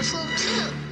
beautiful too.